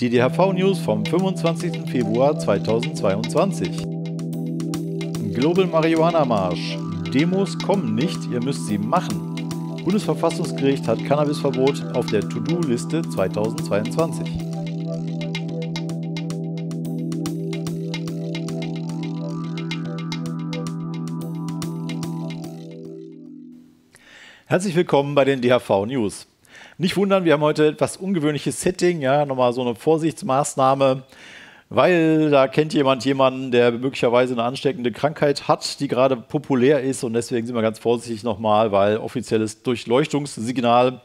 Die DHV-News vom 25. Februar 2022. Global Marijuana March. Demos kommen nicht, ihr müsst sie machen. Bundesverfassungsgericht hat Cannabisverbot auf der To-Do-Liste 2022. Herzlich willkommen bei den DHV-News. Nicht wundern, wir haben heute etwas ungewöhnliches Setting, ja, nochmal so eine Vorsichtsmaßnahme, weil da kennt jemand jemanden, der möglicherweise eine ansteckende Krankheit hat, die gerade populär ist, und deswegen sind wir ganz vorsichtig nochmal, weil offizielles Durchseuchungssignal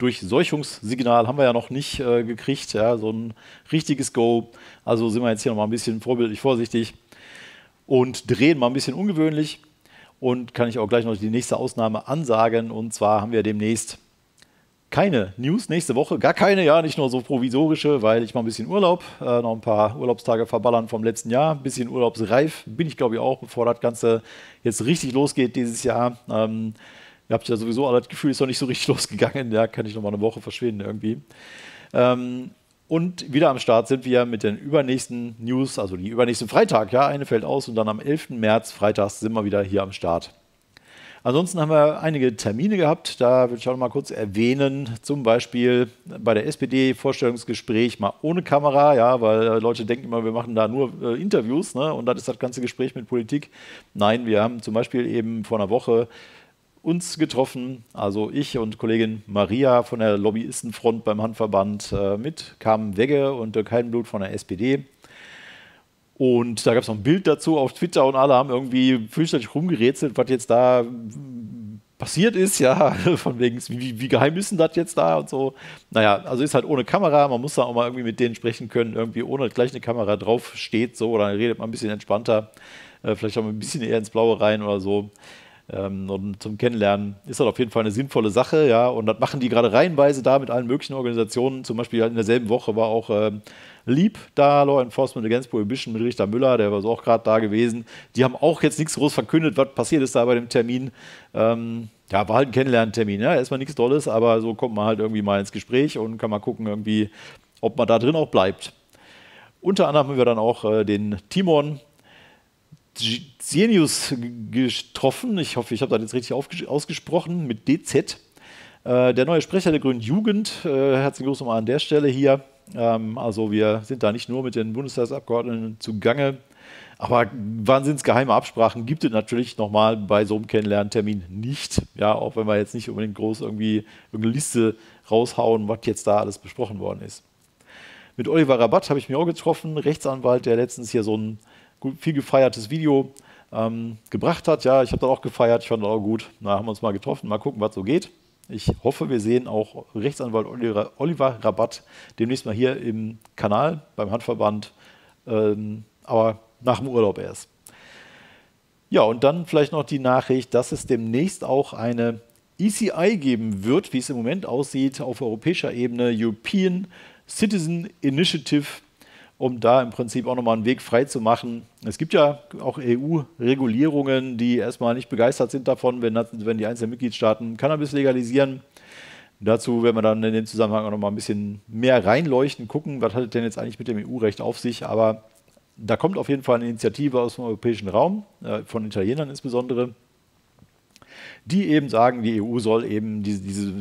haben wir ja noch nicht gekriegt, ja, so ein richtiges Go, also sind wir jetzt hier nochmal ein bisschen vorbildlich vorsichtig und drehen mal ein bisschen ungewöhnlich, und kann ich auch gleich noch die nächste Ausnahme ansagen, und zwar haben wir demnächst keine News nächste Woche, gar keine, ja, nicht nur so provisorische, weil ich mache ein bisschen Urlaub, noch ein paar Urlaubstage verballern vom letzten Jahr, ein bisschen urlaubsreif bin ich, glaube ich, auch, bevor das Ganze jetzt richtig losgeht dieses Jahr. Ihr habt ja sowieso alle das Gefühl, ist noch nicht so richtig losgegangen, da ja, kann ich noch mal eine Woche verschwinden irgendwie. Und wieder am Start sind wir mit den übernächsten News, also die übernächsten Freitag, ja, eine fällt aus, und dann am 11. März, freitags, sind wir wieder hier am Start. Ansonsten haben wir einige Termine gehabt, da würde ich auch noch mal kurz erwähnen, zum Beispiel bei der SPD Vorstellungsgespräch mal ohne Kamera, ja, weil Leute denken immer, wir machen da nur Interviews, ne, und dann ist das ganze Gespräch mit Politik. Nein, wir haben zum Beispiel eben vor einer Woche uns getroffen, also ich und Kollegin Maria von der Lobbyistenfront beim Hanfverband mit, kamen Wegge und Dirk Heidenblut von der SPD. Und da gab es noch ein Bild dazu auf Twitter, und alle haben irgendwie fürchterlich rumgerätselt, was jetzt da passiert ist, ja, von wegen, wie geheim ist denn das jetzt da und so. Naja, also ist halt ohne Kamera, man muss da auch mal irgendwie mit denen sprechen können, irgendwie ohne gleich eine Kamera drauf steht, so, oder redet man ein bisschen entspannter, vielleicht auch ein bisschen eher ins Blaue rein oder so. Und zum Kennenlernen ist das auf jeden Fall eine sinnvolle Sache, ja, und das machen die gerade reihenweise da mit allen möglichen Organisationen, zum Beispiel in derselben Woche war auch Lieb da, Law Enforcement Against Prohibition mit Richter Müller, der war so auch gerade da gewesen, die haben auch jetzt nichts groß verkündet, was passiert ist da bei dem Termin, ja, war halt ein Kennenlerntermin, ja, erstmal nichts Tolles, aber so kommt man halt irgendwie mal ins Gespräch und kann mal gucken irgendwie, ob man da drin auch bleibt. Unter anderem haben wir dann auch den Timon Dzienus getroffen, ich hoffe, ich habe das jetzt richtig ausgesprochen, mit DZ, der neue Sprecher der Grünen Jugend, herzlichen Gruß nochmal an der Stelle hier, also wir sind da nicht nur mit den Bundestagsabgeordneten zugange, aber wahnsinnsgeheime Absprachen gibt es natürlich nochmal bei so einem Kennenlerntermin nicht, ja, auch wenn wir jetzt nicht unbedingt groß irgendwie eine Liste raushauen, was jetzt da alles besprochen worden ist. Mit Oliver Rabatt habe ich mich auch getroffen, Rechtsanwalt, der letztens hier so ein viel gefeiertes Video gebracht hat. Ja, ich habe das auch gefeiert, ich fand das auch gut. Na, haben wir uns mal getroffen, mal gucken, was so geht. Ich hoffe, wir sehen auch Rechtsanwalt Oliver Rabatt demnächst mal hier im Kanal, beim Hanfverband, aber nach dem Urlaub erst. Ja, und dann vielleicht noch die Nachricht, dass es demnächst auch eine ECI geben wird, wie es im Moment aussieht, auf europäischer Ebene, European Citizen Initiative, um da im Prinzip auch nochmal einen Weg frei zu machen. Es gibt ja auch EU-Regulierungen, die erstmal nicht begeistert sind davon, wenn die einzelnen Mitgliedstaaten Cannabis legalisieren. Dazu werden wir dann in dem Zusammenhang auch nochmal ein bisschen mehr reinleuchten, gucken, was hat es denn jetzt eigentlich mit dem EU-Recht auf sich. Aber da kommt auf jeden Fall eine Initiative aus dem europäischen Raum, von Italienern insbesondere, die eben sagen, die EU soll eben diese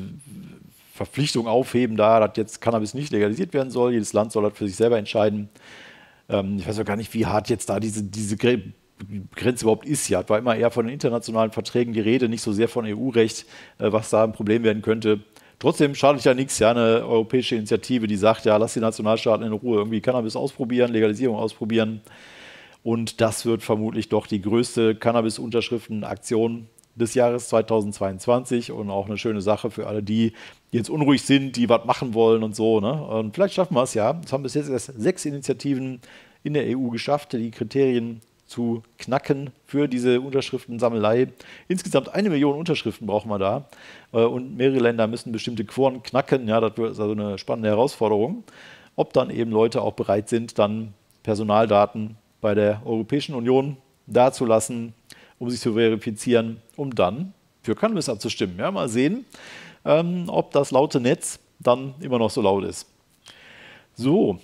Verpflichtung aufheben, da dass jetzt Cannabis nicht legalisiert werden soll. Jedes Land soll das für sich selber entscheiden. Ich weiß auch gar nicht, wie hart jetzt da diese Grenze überhaupt ist. Ja, das war immer eher von den internationalen Verträgen die Rede, nicht so sehr von EU-Recht, was da ein Problem werden könnte. Trotzdem schadet ja nichts, ja, eine europäische Initiative, die sagt, ja, lass die Nationalstaaten in Ruhe irgendwie Cannabis ausprobieren, Legalisierung ausprobieren. Und das wird vermutlich doch die größte Cannabis-Unterschriften-Aktion des Jahres 2022 und auch eine schöne Sache für alle, die jetzt unruhig sind, die was machen wollen und so, ne? Und vielleicht schaffen wir es ja. Es haben bis jetzt erst 6 Initiativen in der EU geschafft, die Kriterien zu knacken für diese Unterschriftensammelei. Insgesamt 1 Million Unterschriften brauchen wir da. Und mehrere Länder müssen bestimmte Quoren knacken. Ja, das wird also eine spannende Herausforderung. Ob dann eben Leute auch bereit sind, dann Personaldaten bei der Europäischen Union dazulassen, um sich zu verifizieren, um dann für Cannabis abzustimmen. Ja, mal sehen, ob das laute Netz dann immer noch so laut ist. So,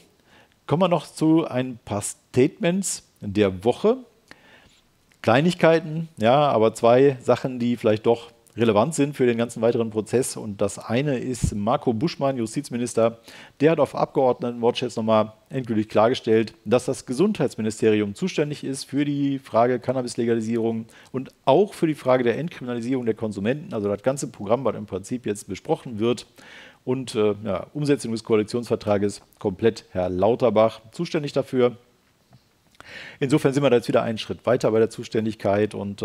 kommen wir noch zu ein paar Statements der Woche. Kleinigkeiten, ja, aber zwei Sachen, die vielleicht doch relevant sind für den ganzen weiteren Prozess. Und das eine ist Marco Buschmann, Justizminister. Der hat auf Abgeordnetenwatch jetzt nochmal endgültig klargestellt, dass das Gesundheitsministerium zuständig ist für die Frage Cannabis-Legalisierung und auch für die Frage der Entkriminalisierung der Konsumenten. Also das ganze Programm, was im Prinzip jetzt besprochen wird und ja, Umsetzung des Koalitionsvertrages, komplett Herr Lauterbach zuständig dafür. Insofern sind wir da jetzt wieder einen Schritt weiter bei der Zuständigkeit und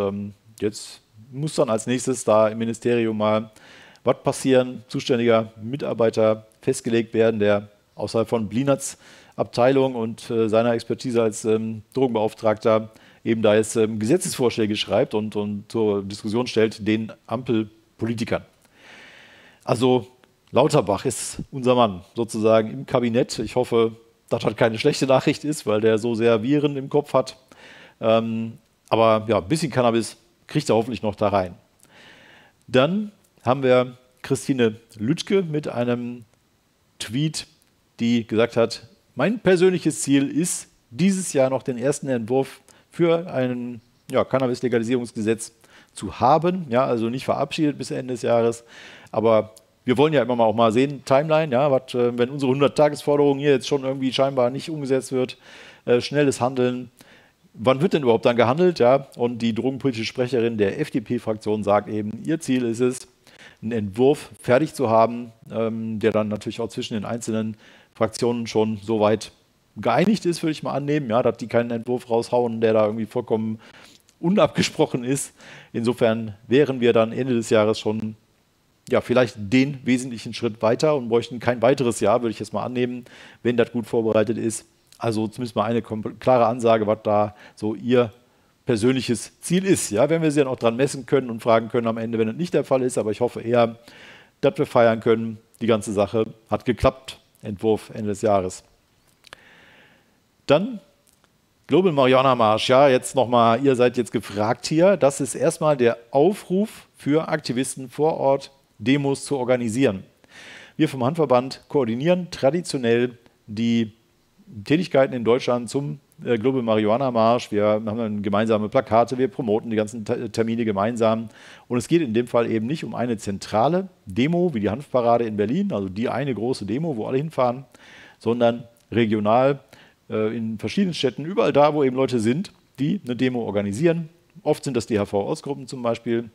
jetzt muss dann als nächstes da im Ministerium mal was passieren, zuständiger Mitarbeiter festgelegt werden, der außerhalb von Blienerts Abteilung und seiner Expertise als Drogenbeauftragter eben da jetzt Gesetzesvorschläge schreibt und zur Diskussion stellt den Ampelpolitikern. Also Lauterbach ist unser Mann sozusagen im Kabinett. Ich hoffe, dass das keine schlechte Nachricht ist, weil der so sehr Viren im Kopf hat. Aber ja, ein bisschen Cannabis kriegt er hoffentlich noch da rein. Dann haben wir Christine Lütke mit einem Tweet, die gesagt hat, mein persönliches Ziel ist, dieses Jahr noch den ersten Entwurf für ein Cannabis-Legalisierungsgesetz zu haben. Ja, also nicht verabschiedet bis Ende des Jahres, aber wir wollen ja immer mal auch mal sehen, Timeline, ja, was, wenn unsere 100-Tages-Forderung hier jetzt schon irgendwie scheinbar nicht umgesetzt wird, schnelles Handeln. Wann wird denn überhaupt dann gehandelt? Ja? Und die drogenpolitische Sprecherin der FDP-Fraktion sagt eben, ihr Ziel ist es, einen Entwurf fertig zu haben, der dann natürlich auch zwischen den einzelnen Fraktionen schon so weit geeinigt ist, würde ich mal annehmen, ja, dass die keinen Entwurf raushauen, der da irgendwie vollkommen unabgesprochen ist. Insofern wären wir dann Ende des Jahres schon ja, vielleicht den wesentlichen Schritt weiter und bräuchten kein weiteres Jahr, würde ich jetzt mal annehmen, wenn das gut vorbereitet ist. Also zumindest mal eine klare Ansage, was da so ihr persönliches Ziel ist. Ja, wenn wir sie dann auch dran messen können und fragen können am Ende, wenn das nicht der Fall ist. Aber ich hoffe eher, dass wir feiern können, die ganze Sache hat geklappt. Entwurf Ende des Jahres. Dann Global Marijuana March. Ja, jetzt nochmal, ihr seid jetzt gefragt hier. Das ist erstmal der Aufruf für Aktivisten vor Ort, Demos zu organisieren. Wir vom Hanfverband koordinieren traditionell die Tätigkeiten in Deutschland zum Global Marijuana March. Wir haben gemeinsame Plakate, wir promoten die ganzen Termine gemeinsam. Und es geht in dem Fall eben nicht um eine zentrale Demo wie die Hanfparade in Berlin, also die eine große Demo, wo alle hinfahren, sondern regional in verschiedenen Städten, überall da, wo eben Leute sind, die eine Demo organisieren. Oft sind das DHV-Ortsgruppen zum Beispiel.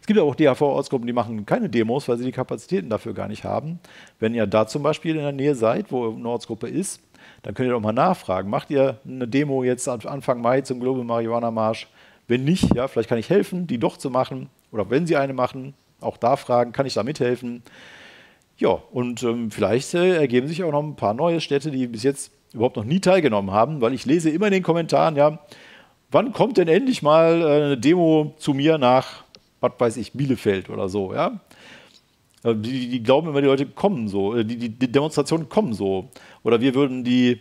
Es gibt aber auch DHV-Ortsgruppen, die machen keine Demos, weil sie die Kapazitäten dafür gar nicht haben. Wenn ihr da zum Beispiel in der Nähe seid, wo eine Ortsgruppe ist, dann könnt ihr doch mal nachfragen. Macht ihr eine Demo jetzt Anfang Mai zum Global Marijuana March? Wenn nicht, ja, vielleicht kann ich helfen, die doch zu machen. Oder wenn sie eine machen, auch da fragen, kann ich da mithelfen? Ja, und vielleicht ergeben sich auch noch ein paar neue Städte, die bis jetzt überhaupt noch nie teilgenommen haben, weil ich lese immer in den Kommentaren, ja, wann kommt denn endlich mal eine Demo zu mir nach, was weiß ich, Bielefeld oder so, ja. Die glauben immer, die Leute kommen so, die Demonstrationen kommen so. Oder wir würden die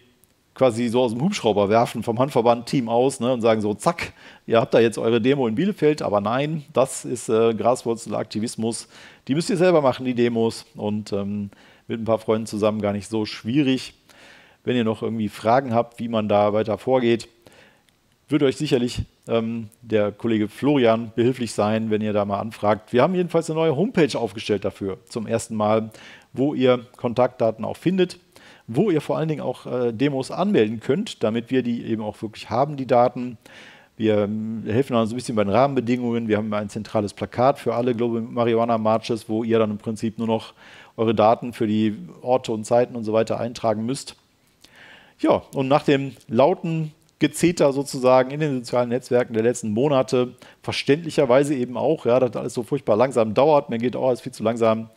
quasi so aus dem Hubschrauber werfen vom Hanfverband-Team aus, ne, und sagen so, zack, ihr habt da jetzt eure Demo in Bielefeld, aber nein, das ist Graswurzelaktivismus. Die müsst ihr selber machen, die Demos, und mit ein paar Freunden zusammen gar nicht so schwierig. Wenn ihr noch irgendwie Fragen habt, wie man da weiter vorgeht, wird euch sicherlich der Kollege Florian behilflich sein, wenn ihr da mal anfragt. Wir haben jedenfalls eine neue Homepage aufgestellt dafür, zum ersten Mal, wo ihr Kontaktdaten auch findet, wo ihr vor allen Dingen auch Demos anmelden könnt, damit wir die eben auch wirklich haben, die Daten. Wir helfen dann so ein bisschen bei den Rahmenbedingungen. Wir haben ein zentrales Plakat für alle Global Marijuana Marches, wo ihr dann im Prinzip nur noch eure Daten für die Orte und Zeiten und so weiter eintragen müsst. Ja, und nach dem lauten Gezeter sozusagen in den sozialen Netzwerken der letzten Monate, verständlicherweise eben auch, ja, dass alles so furchtbar langsam dauert, mir geht auch alles viel zu langsam,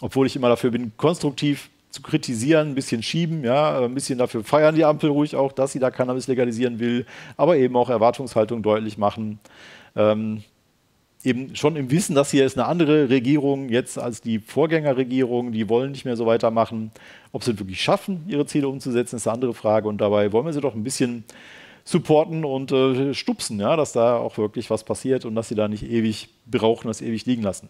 obwohl ich immer dafür bin, konstruktiv zu kritisieren, ein bisschen schieben, ja, ein bisschen dafür feiern die Ampel ruhig auch, dass sie da Cannabis legalisieren will, aber eben auch Erwartungshaltung deutlich machen, eben schon im Wissen, dass hier ist eine andere Regierung jetzt als die Vorgängerregierung, die wollen nicht mehr so weitermachen. Ob sie es wirklich schaffen, ihre Ziele umzusetzen, ist eine andere Frage. Und dabei wollen wir sie doch ein bisschen supporten und stupsen, ja, dass da auch wirklich was passiert und dass sie da nicht ewig brauchen, das ewig liegen lassen.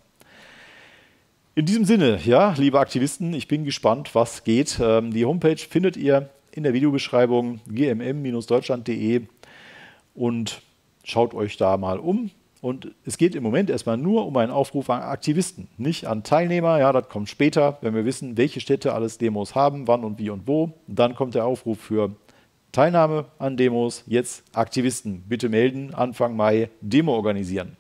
In diesem Sinne, ja, liebe Aktivisten, ich bin gespannt, was geht. Die Homepage findet ihr in der Videobeschreibung gmm-deutschland.de und schaut euch da mal um. Und es geht im Moment erstmal nur um einen Aufruf an Aktivisten, nicht an Teilnehmer. Ja, das kommt später, wenn wir wissen, welche Städte alles Demos haben, wann und wie und wo. Und dann kommt der Aufruf für Teilnahme an Demos. Jetzt Aktivisten, bitte melden, Anfang Mai Demo organisieren.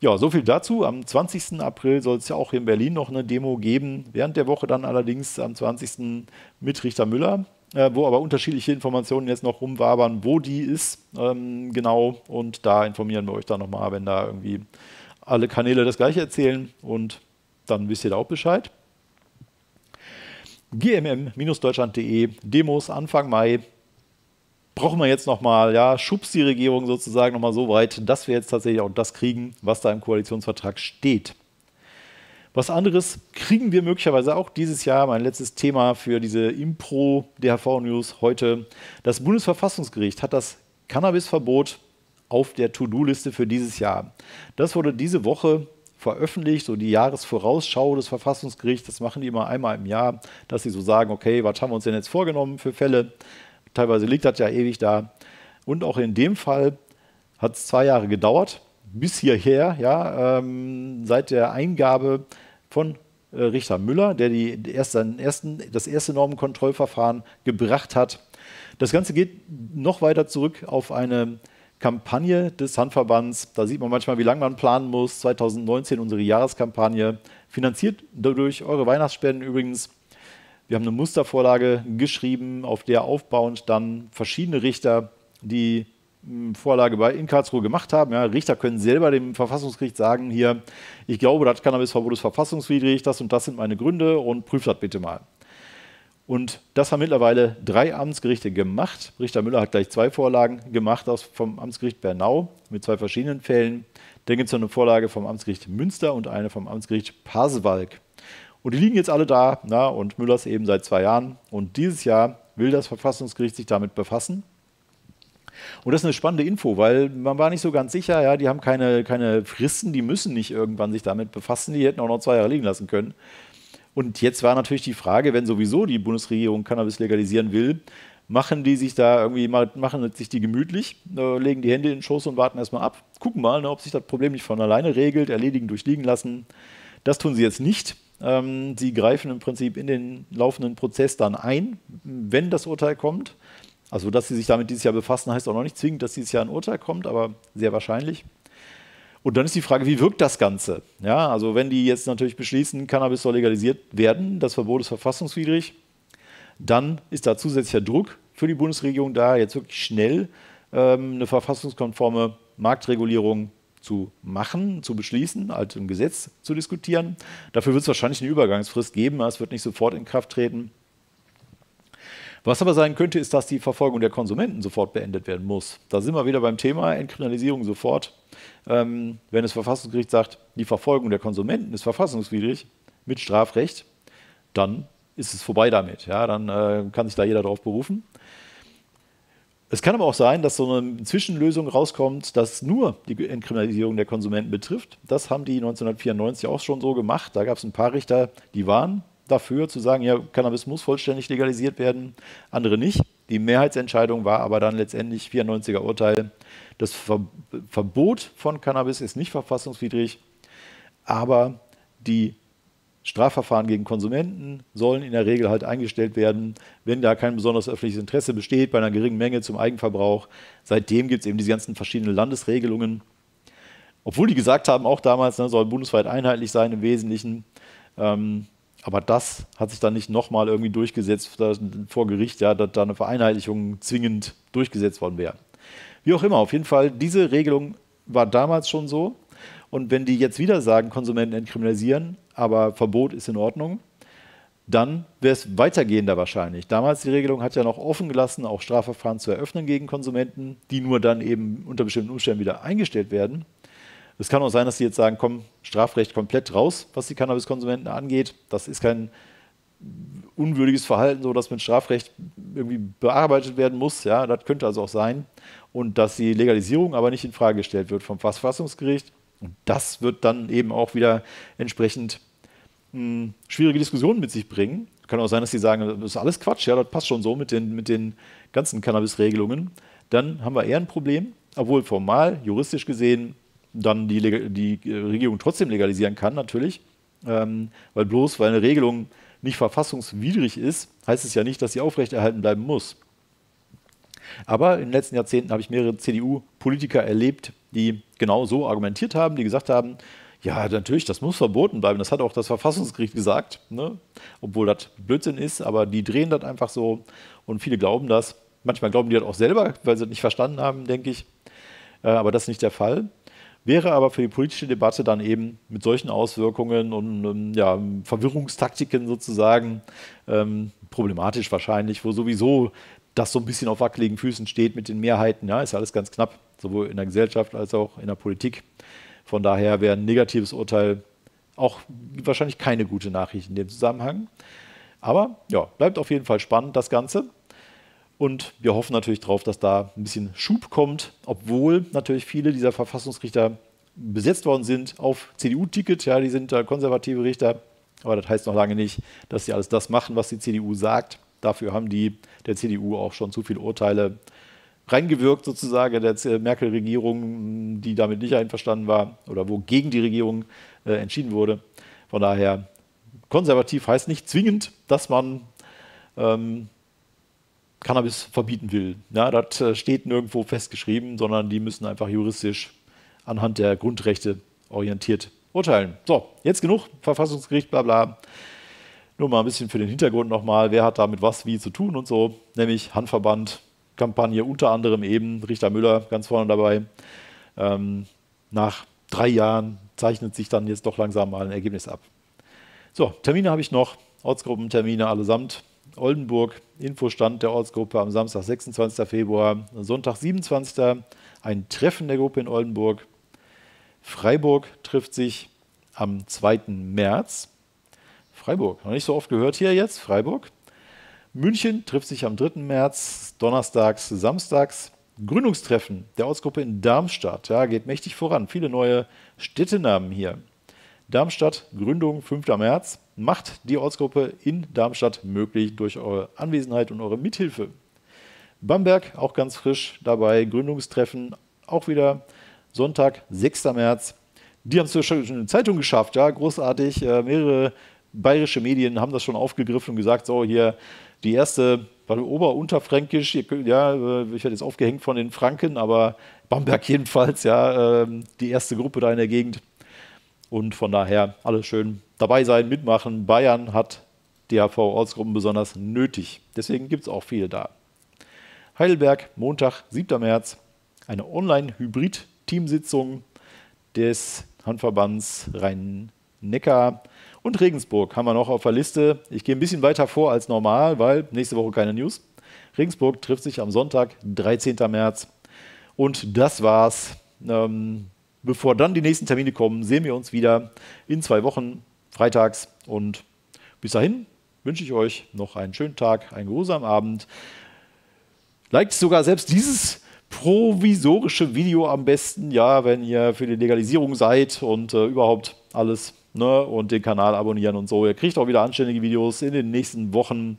Ja, so viel dazu. Am 20. April soll es ja auch in Berlin noch eine Demo geben. Während der Woche dann allerdings am 20. mit Richter Müller, wo aber unterschiedliche Informationen jetzt noch rumwabern, wo die ist genau. Und da informieren wir euch dann nochmal, wenn da irgendwie alle Kanäle das Gleiche erzählen. Und dann wisst ihr da auch Bescheid. gmm-deutschland.de, Demos Anfang Mai. Brauchen wir jetzt nochmal, ja, schubst die Regierung sozusagen nochmal so weit, dass wir jetzt tatsächlich auch das kriegen, was da im Koalitionsvertrag steht. Was anderes kriegen wir möglicherweise auch dieses Jahr, mein letztes Thema für diese Impro-DHV-News heute. Das Bundesverfassungsgericht hat das Cannabisverbot auf der To-Do-Liste für dieses Jahr. Das wurde diese Woche veröffentlicht, so die Jahresvorausschau des Verfassungsgerichts. Das machen die immer einmal im Jahr, dass sie so sagen, okay, was haben wir uns denn jetzt vorgenommen für Fälle? Teilweise liegt das ja ewig da. Und auch in dem Fall hat es 2 Jahre gedauert, bis hierher, ja, seit der Eingabe von Richter Müller, der das erste Normenkontrollverfahren gebracht hat. Das Ganze geht noch weiter zurück auf eine Kampagne des Hanfverbands. Da sieht man manchmal, wie lange man planen muss. 2019 unsere Jahreskampagne, finanziert durch eure Weihnachtsspenden übrigens. Wir haben eine Mustervorlage geschrieben, auf der aufbauend dann verschiedene Richter die Vorlage in Karlsruhe gemacht haben. Ja, Richter können selber dem Verfassungsgericht sagen, hier, ich glaube, das Cannabisverbot ist verfassungswidrig, das und das sind meine Gründe und prüft das bitte mal. Und das haben mittlerweile 3 Amtsgerichte gemacht. Richter Müller hat gleich 2 Vorlagen gemacht vom Amtsgericht Bernau mit 2 verschiedenen Fällen. Dann gibt es noch eine Vorlage vom Amtsgericht Münster und eine vom Amtsgericht Pasewalk. Und die liegen jetzt alle da, na, und Müllers eben seit 2 Jahren. Und dieses Jahr will das Verfassungsgericht sich damit befassen. Und das ist eine spannende Info, weil man war nicht so ganz sicher, ja, die haben keine Fristen, die müssen nicht irgendwann sich damit befassen, die hätten auch noch 2 Jahre liegen lassen können. Und jetzt war natürlich die Frage, wenn sowieso die Bundesregierung Cannabis legalisieren will, machen sich die gemütlich, legen die Hände in den Schoß und warten erstmal ab, gucken mal, ne, ob sich das Problem nicht von alleine regelt, erledigen durch liegen lassen. Das tun sie jetzt nicht. Sie greifen im Prinzip in den laufenden Prozess dann ein, wenn das Urteil kommt. Also, dass sie sich damit dieses Jahr befassen, heißt auch noch nicht zwingend, dass dieses Jahr ein Urteil kommt, aber sehr wahrscheinlich. Und dann ist die Frage, wie wirkt das Ganze? Ja, also wenn die jetzt natürlich beschließen, Cannabis soll legalisiert werden, das Verbot ist verfassungswidrig, dann ist da zusätzlicher Druck für die Bundesregierung da, jetzt wirklich schnell eine verfassungskonforme Marktregulierung zu machen, zu beschließen, also im Gesetz zu diskutieren. Dafür wird es wahrscheinlich eine Übergangsfrist geben, es wird nicht sofort in Kraft treten. Was aber sein könnte, ist, dass die Verfolgung der Konsumenten sofort beendet werden muss. Da sind wir wieder beim Thema Entkriminalisierung sofort. Wenn das Verfassungsgericht sagt, die Verfolgung der Konsumenten ist verfassungswidrig mit Strafrecht, dann ist es vorbei damit. Ja, dann kann sich da jeder darauf berufen. Es kann aber auch sein, dass so eine Zwischenlösung rauskommt, dass nur die Entkriminalisierung der Konsumenten betrifft. Das haben die 1994 auch schon so gemacht. Da gab es ein paar Richter, die waren dafür zu sagen, ja, Cannabis muss vollständig legalisiert werden, andere nicht. Die Mehrheitsentscheidung war aber dann letztendlich 94er Urteil. Das Verbot von Cannabis ist nicht verfassungswidrig, aber die Strafverfahren gegen Konsumenten sollen in der Regel halt eingestellt werden, wenn da kein besonderes öffentliches Interesse besteht, bei einer geringen Menge zum Eigenverbrauch. Seitdem gibt es eben diese ganzen verschiedenen Landesregelungen. Obwohl die gesagt haben, auch damals, ne, soll bundesweit einheitlich sein im Wesentlichen. Aber das hat sich dann nicht nochmal irgendwie durchgesetzt vor Gericht, ja, dass da eine Vereinheitlichung zwingend durchgesetzt worden wäre. Wie auch immer, auf jeden Fall, diese Regelung war damals schon so. Und wenn die jetzt wieder sagen, Konsumenten entkriminalisieren, aber Verbot ist in Ordnung, dann wäre es weitergehender wahrscheinlich. Damals die Regelung hat ja noch offen gelassen, auch Strafverfahren zu eröffnen gegen Konsumenten, die nur dann eben unter bestimmten Umständen wieder eingestellt werden. Es kann auch sein, dass sie jetzt sagen, komm, Strafrecht komplett raus, was die Cannabiskonsumenten angeht. Das ist kein unwürdiges Verhalten, so dass mit Strafrecht irgendwie bearbeitet werden muss. Ja, das könnte also auch sein. Und dass die Legalisierung aber nicht in Frage gestellt wird vom Verfassungsgericht. Und das wird dann eben auch wieder entsprechend schwierige Diskussionen mit sich bringen. Kann auch sein, dass die sagen, das ist alles Quatsch, ja, das passt schon so mit den ganzen Cannabis-Regelungen. Dann haben wir eher ein Problem, obwohl formal, juristisch gesehen, dann die Regierung trotzdem legalisieren kann natürlich, weil bloß weil eine Regelung nicht verfassungswidrig ist, heißt es ja nicht, dass sie aufrechterhalten bleiben muss. Aber in den letzten Jahrzehnten habe ich mehrere CDU-Politiker erlebt, die genau so argumentiert haben, die gesagt haben, ja, natürlich, das muss verboten bleiben. Das hat auch das Verfassungsgericht gesagt, ne? Obwohl das Blödsinn ist, aber die drehen das einfach so und viele glauben das. Manchmal glauben die das auch selber, weil sie das nicht verstanden haben, denke ich. Aber das ist nicht der Fall. Wäre aber für die politische Debatte dann eben mit solchen Auswirkungen und ja, Verwirrungstaktiken sozusagen problematisch wahrscheinlich, wo sowieso das so ein bisschen auf wackeligen Füßen steht mit den Mehrheiten. Ja, ist ja alles ganz knapp, sowohl in der Gesellschaft als auch in der Politik. Von daher wäre ein negatives Urteil auch wahrscheinlich keine gute Nachricht in dem Zusammenhang. Aber ja, bleibt auf jeden Fall spannend, das Ganze. Und wir hoffen natürlich darauf, dass da ein bisschen Schub kommt, obwohl natürlich viele dieser Verfassungsrichter besetzt worden sind auf CDU-Ticket. Ja, die sind da konservative Richter, aber das heißt noch lange nicht, dass sie alles das machen, was die CDU sagt. Dafür haben die der CDU auch schon zu viele Urteile reingewirkt sozusagen der Merkel-Regierung, die damit nicht einverstanden war oder wo gegen die Regierung entschieden wurde. Von daher, konservativ heißt nicht zwingend, dass man Cannabis verbieten will. Ja, das steht nirgendwo festgeschrieben, sondern die müssen einfach juristisch anhand der Grundrechte orientiert urteilen. So, jetzt genug, Verfassungsgericht, bla bla. Nur mal ein bisschen für den Hintergrund nochmal, wer hat damit was, wie zu tun und so, nämlich Hanfverband, Kampagne, unter anderem eben Richter Müller ganz vorne dabei. Nach 3 Jahren zeichnet sich dann jetzt doch langsam mal ein Ergebnis ab. So, Termine habe ich noch, Ortsgruppentermine allesamt. Oldenburg, Infostand der Ortsgruppe am Samstag, 26. Februar, Sonntag, 27. Ein Treffen der Gruppe in Oldenburg. Freiburg trifft sich am 2. März. Freiburg, noch nicht so oft gehört hier jetzt, Freiburg. München trifft sich am 3. März, donnerstags, samstags. Gründungstreffen der Ortsgruppe in Darmstadt. Ja, geht mächtig voran. Viele neue Städtenamen hier. Darmstadt, Gründung, 5. März. Macht die Ortsgruppe in Darmstadt möglich durch eure Anwesenheit und eure Mithilfe. Bamberg, auch ganz frisch dabei. Gründungstreffen, auch wieder Sonntag, 6. März. Die haben es schon in der Zeitung geschafft. Ja, großartig. Mehrere bayerische Medien haben das schon aufgegriffen und gesagt, so hier, die erste war oberunterfränkisch, ja, ich werde jetzt aufgehängt von den Franken, aber Bamberg jedenfalls, ja, die erste Gruppe da in der Gegend. Und von daher alles schön dabei sein, mitmachen. Bayern hat DHV-Ortsgruppen besonders nötig. Deswegen gibt es auch viele da. Heidelberg, Montag, 7. März, eine Online-Hybrid-Teamsitzung des Hanfverbands Rhein-Neckar. Und Regensburg haben wir noch auf der Liste. Ich gehe ein bisschen weiter vor als normal, weil nächste Woche keine News. Regensburg trifft sich am Sonntag, 13. März. Und das war's. Bevor dann die nächsten Termine kommen, sehen wir uns wieder in 2 Wochen, freitags. Und bis dahin wünsche ich euch noch einen schönen Tag, einen geruhsamen Abend. Liked sogar selbst dieses provisorische Video am besten, ja, wenn ihr für die Legalisierung seid und überhaupt alles. Ne, und den Kanal abonnieren und so. Ihr kriegt auch wieder anständige Videos in den nächsten Wochen,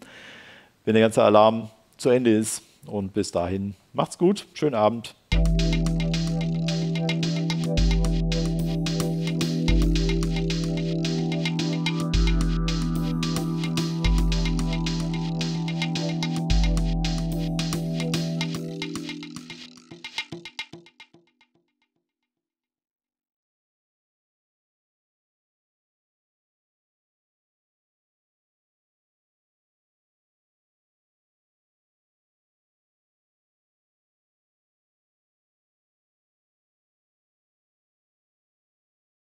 wenn der ganze Alarm zu Ende ist. Und bis dahin, macht's gut, schönen Abend.